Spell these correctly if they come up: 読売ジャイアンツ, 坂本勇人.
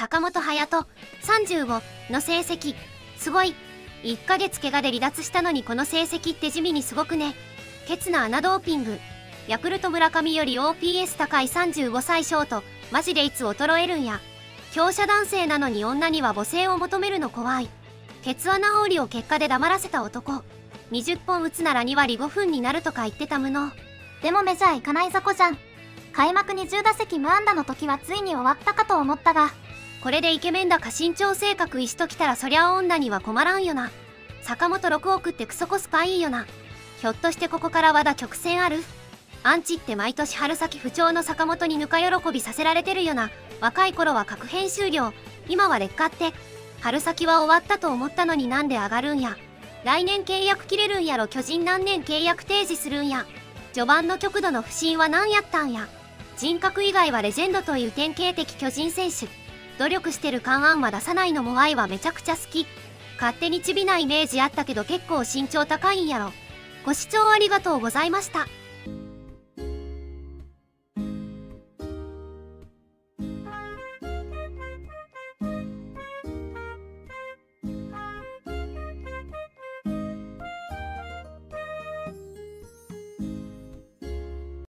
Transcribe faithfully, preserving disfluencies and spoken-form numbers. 坂本勇人さんじゅうごの成績すごい。いっかげつ怪我で離脱したのにこの成績って地味にすごくね。ケツな穴ドーピング。ヤクルト村上より オーピーエス 高いさんじゅうごさいショート、マジでいつ衰えるんや。強者男性なのに女には母性を求めるの怖い。ケツ穴掘りを結果で黙らせた男。にじゅっぽん打つならにわりごふんになるとか言ってた無能。でもメジャー行かない雑魚じゃん。開幕にじゅうだせき無安打の時はついに終わったかと思ったが、これでイケメンだか身長性格石ときたらそりゃ女には困らんよな。坂本ろくおくってクソコスパいいよな。ひょっとしてここから和田曲線ある？アンチって毎年春先不調の坂本にぬか喜びさせられてるよな。若い頃は各編集業、今は劣化って。春先は終わったと思ったのになんで上がるんや。来年契約切れるんやろ。巨人何年契約提示するんや。序盤の極度の不振は何やったんや。人格以外はレジェンドという典型的巨人選手。努力してる感案は出さないのもワイはめちゃくちゃ好き。勝手にちびなイメージあったけど結構身長高いんやろ。ご視聴ありがとうございました。